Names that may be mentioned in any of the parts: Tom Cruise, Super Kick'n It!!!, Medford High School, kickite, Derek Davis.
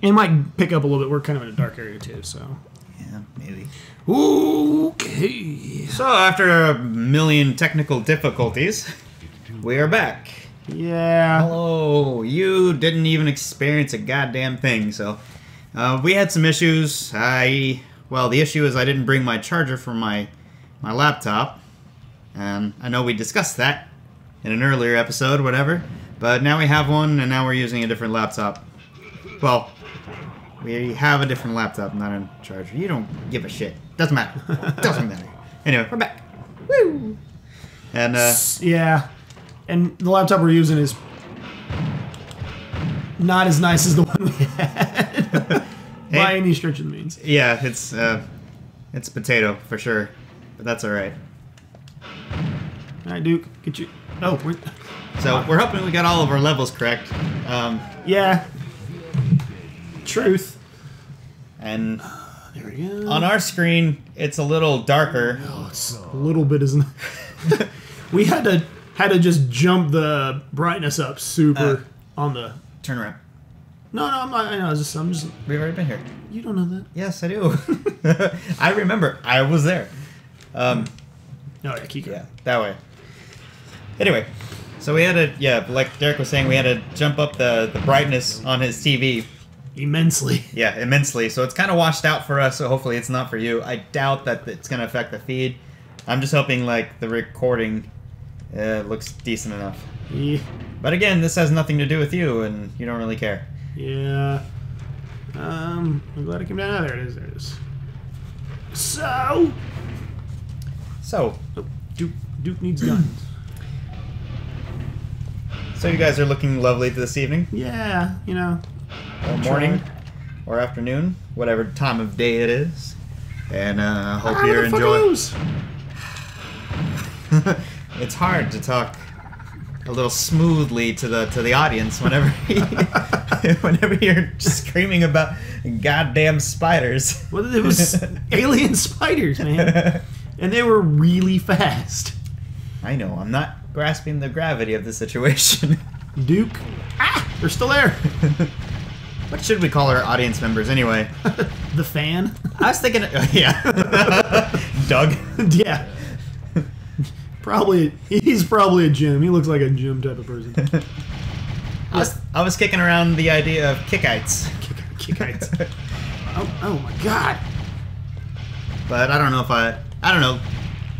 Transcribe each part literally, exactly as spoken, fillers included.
It might pick up a little bit. We're kind of in a dark area too, so. Yeah, maybe. Okay. So after a million technical difficulties, we are back. Yeah. Hello. You didn't even experience a goddamn thing, so. Uh, we had some issues. I, well, the issue is I didn't bring my charger for my, my laptop. And I know we discussed that in an earlier episode, whatever. But now we have one, and now we're using a different laptop. Well, we have a different laptop, not a charger. You don't give a shit. Doesn't matter. Doesn't matter. Anyway, we're back. Woo! And, uh... yeah. And the laptop we're using is not as nice as the one we had. By any stretch of the means. Yeah, it's, uh... it's potato, for sure. But that's alright. Alright, Duke. Get you... Oh, we're... So, we're hoping we got all of our levels correct. Um... Yeah. Truth. And there we go. On our screen, it's a little darker. Oh, it's a little bit, isn't it? We had to had to just jump the brightness up super uh, on the turn around. No, no, I'm not. I know. Just, I'm just. We've already been here. You don't know that? Yes, I do. I remember. I was there. Um. No, yeah, keep going. Yeah, that way. Anyway, so we had to, yeah, like Derek was saying, we had to jump up the the brightness on his T V. Immensely. Yeah, immensely. So it's kind of washed out for us, so hopefully it's not for you. I doubt that it's going to affect the feed. I'm just hoping, like, the recording uh, looks decent enough. Yeah. But again, this has nothing to do with you, and you don't really care. Yeah. Um, I'm glad it came down. There it is, there it is. So! So. Oh, Duke, Duke needs guns. So you guys are looking lovely this evening? Yeah, you know. Or morning, or afternoon, whatever time of day it is, and uh, hope you're enjoying. It's hard to talk a little smoothly to the to the audience whenever whenever you're screaming about goddamn spiders. Well, it was alien spiders, man, and they were really fast. I know. I'm not grasping the gravity of the situation. Duke, ah, they're still there. What should we call our audience members anyway? The fan? I was thinking... Uh, yeah. Doug? Yeah. Probably... He's probably a gym. He looks like a gym type of person. Yeah. I, was, I was kicking around the idea of kickites. Kick, kickites. oh, oh my god. But I don't know if I... I don't know.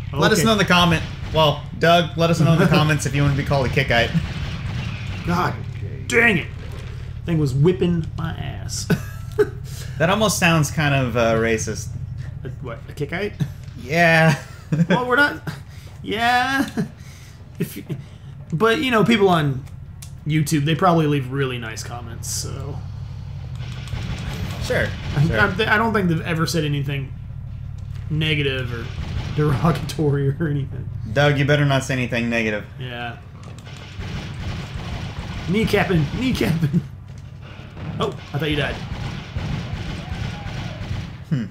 Okay. Let us know in the comment. Well, Doug, let us know in the comments if you want to be called a kickite. God dang it. Thing was whipping my ass. That almost sounds kind of uh, racist. A, what, a kickite? Yeah. Well, we're not. Yeah. If you, but you know, people on YouTube, they probably leave really nice comments. So. Sure. I, sure. I, I don't think they've ever said anything negative or derogatory or anything. Doug, you better not say anything negative. Yeah. Kneecapping, kneecapping. Oh, I thought you died. Hmm.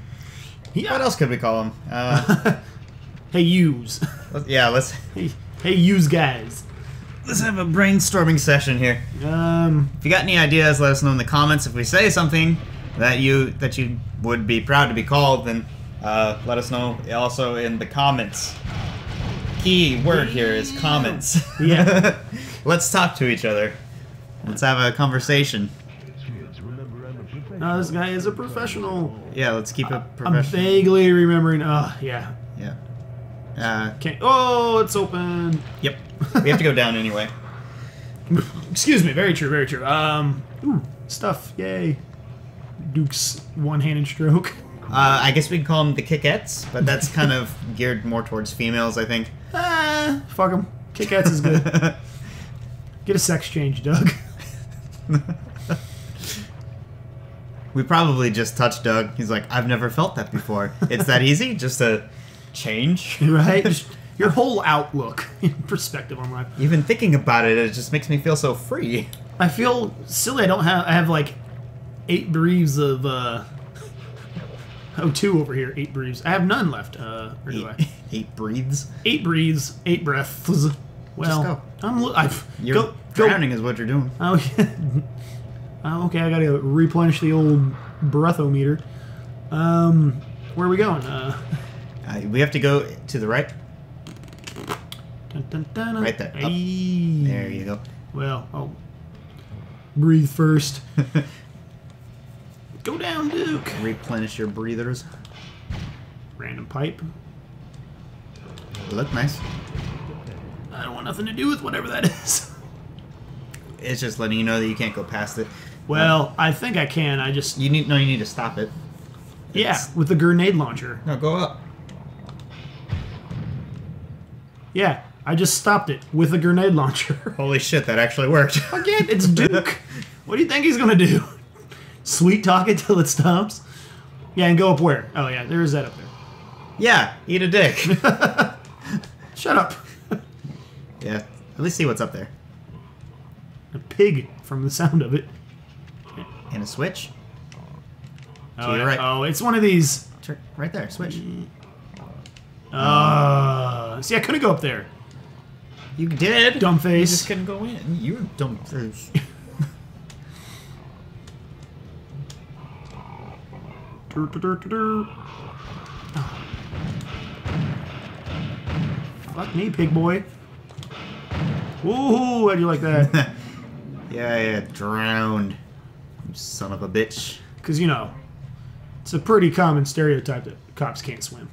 Yeah. What else could we call them? Uh, hey, yous. Let's, yeah, let's... Hey, hey, yous guys. Let's have a brainstorming session here. Um, if you got any ideas, let us know in the comments. If we say something that you that you would be proud to be called, then uh, let us know also in the comments. Key word here is comments. Yeah. Let's talk to each other. Let's have a conversation. No, this guy is a professional. Yeah, let's keep it professional. I'm vaguely remembering. Oh, yeah. Yeah. Uh, Can't, oh, it's open. Yep. We have to go down anyway. Excuse me. Very true. Very true. Um, ooh, stuff. Yay. Duke's one-handed stroke. Uh, I guess we can call them the kickettes, but that's kind of geared more towards females, I think. Ah, fuck them. Kickettes is good. Get a sex change, Doug. We probably just touched Doug. He's like, I've never felt that before. It's that easy? Just a change? Right? Just your whole outlook and perspective on life. Even thinking about it, it just makes me feel so free. I feel silly. I don't have... I have like eight breathes of... Uh, Oh, two over here. Eight breathes. I have none left. Uh, or do eight, I? Eight breathes. Eight breathes. Eight breaths. Well, just go. I'm. I've. You're go, drowning go. Is what you're doing. Oh, yeah. Uh, okay, I gotta replenish the old breathometer. Um, where are we going? Uh, uh, we have to go to the right. Dun, dun, dun, dun. Right there. Up. There you go. Well, oh, breathe first. Go down, Duke. Replenish your breathers. Random pipe. Look nice. I don't want nothing to do with whatever that is. It's just letting you know that you can't go past it. Well, um, I think I can. I just you need no. You need to stop it. Yeah, it's... with the grenade launcher. No, go up. Yeah, I just stopped it with a grenade launcher. Holy shit, that actually worked. Again, it's Duke. What do you think he's gonna do? Sweet talk it till it stops. Yeah, and go up where? Oh yeah, there is that up there. Yeah, eat a dick. Shut up. Yeah, at least see what's up there. A pig, from the sound of it. And a switch. Oh, to your right. Oh, it's one of these. Right there, switch. Uh, see, I couldn't go up there. You did. Dumbface. You just couldn't go in. You were dumbface. Oh. Fuck me, pig boy. Woohoo, how'd you like that? Yeah, yeah, drowned. You son of a bitch. Because, you know, it's a pretty common stereotype that cops can't swim.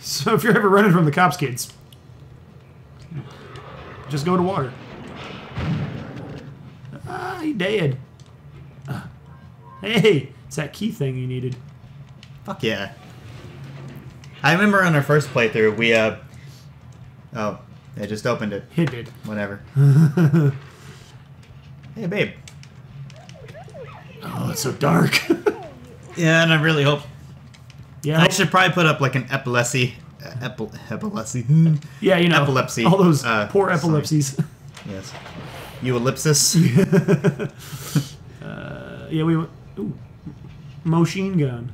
So if you're ever running from the cops, kids, just go to water. Ah, he dead. Uh, hey, it's that key thing you needed. Fuck yeah. I remember on our first playthrough, we, uh... Oh, they just opened it. It did. Whatever. Hey, babe. Oh, it's so dark. Yeah, and I really hope... Yeah, I should probably put up like an epilepsy, uh, epi epilepsy. Yeah, you know, epilepsy. All those uh, poor epilepsies. Sorry. Yes, you ellipsis. uh, yeah, we. Ooh, machine gun.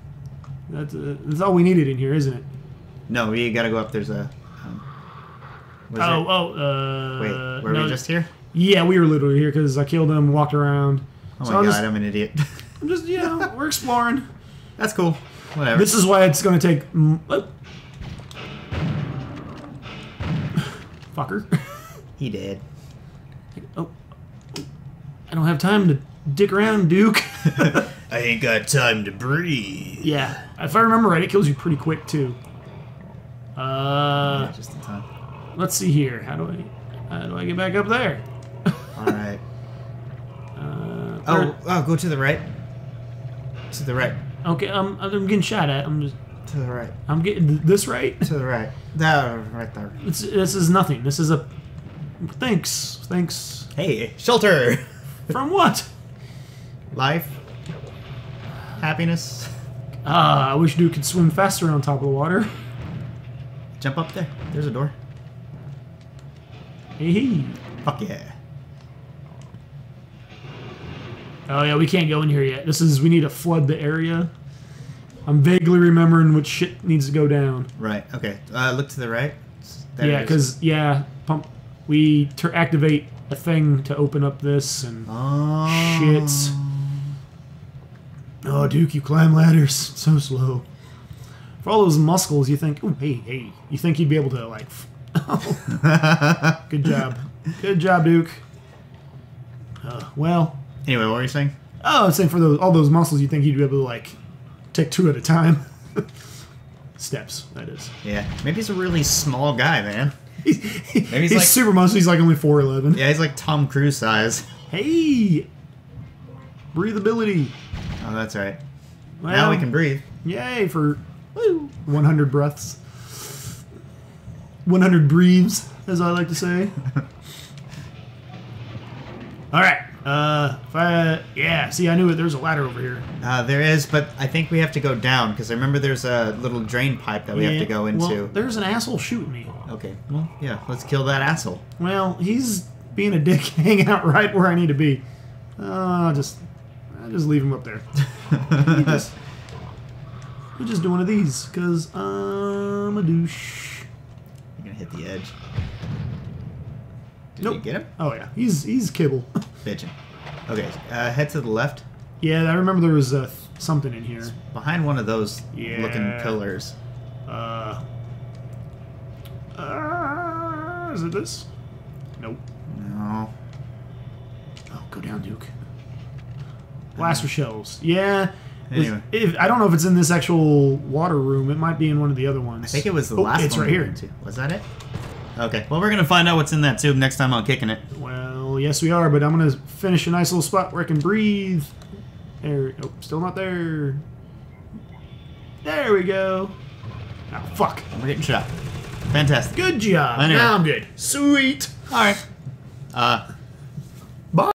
That's uh, that's all we needed in here, isn't it? No, we gotta go up. There's a. Um, what is oh, it? oh. Uh, Wait, were no, we just here? Yeah, we were literally here because I killed him, walked around. Oh so my I'm god, just, I'm an idiot. I'm just, you know, we're exploring. That's cool. Whatever. This is why it's going to take... Oh. Fucker. He did. Oh. I don't have time to dick around, Duke. I ain't got time to breathe. Yeah. If I remember right, it kills you pretty quick, too. Uh... Yeah, just in time. Let's see here. How do I... How do I get back up there? Alright. Uh, oh, oh, go to the right. To the right. Okay, I'm, I'm getting shot at. I'm just to the right. I'm getting this right. To the right. No, right there. It's, this is nothing. This is a thanks, thanks. Hey, shelter. From what? Life, happiness. Ah, uh, I wish Duke could swim faster on top of the water. Jump up there. There's a door. Hey, hey. Fuck yeah. Oh yeah, we can't go in here yet. This is, we need to flood the area. I'm vaguely remembering what shit needs to go down. Right, okay. Uh, look to the right. There yeah, because, yeah, pump. we ter activate a thing to open up this and oh. shits. Oh, Duke, you climb ladders so slow. For all those muscles, you think, ooh, hey, hey. You think you'd be able to, like, oh. Good job. Good job, Duke. Uh, well... Anyway, what were you saying? Oh, I was saying for those, all those muscles, you think you'd be able to, like, take two at a time. Steps, that is. Yeah. Maybe he's a really small guy, man. Maybe he's, he's like, super muscle. He's, like, only four eleven. Yeah, he's like Tom Cruise size. Hey! Breathability. Oh, that's right. Well, now we can breathe. Yay for woo, one hundred breaths. one hundred breathes, as I like to say. All right. Uh, if I, yeah, see, I knew it. There's a ladder over here. Uh, there is, but I think we have to go down, because I remember there's a little drain pipe that we yeah, have to go into. Well, there's an asshole shooting me. Okay, well, yeah, let's kill that asshole. Well, he's being a dick hanging out right where I need to be. Uh, just, I'll just leave him up there. we just, we'll just do one of these, because I'm a douche. You're going to hit the edge. Did nope. you get him? Oh, yeah, he's, he's kibble. bitching. Okay, uh, head to the left. Yeah, I remember there was uh, something in here. It's behind one of those yeah. looking pillars. Uh, uh, is it this? Nope. No. Oh, go down, Duke. Blaster uh, shells. Yeah. Anyway. If, I don't know if it's in this actual water room. It might be in one of the other ones. I think it was the oh, last it's one. It's right here. Was that it? Okay. Well, we're going to find out what's in that tube next time on Kicking It. Well, yes, we are, but I'm going to finish a nice little spot where I can breathe. There. Oh, still not there. There we go. Oh, fuck. We're getting shot. Fantastic. Good job. Anyway. Now I'm good. Sweet. All right. Uh...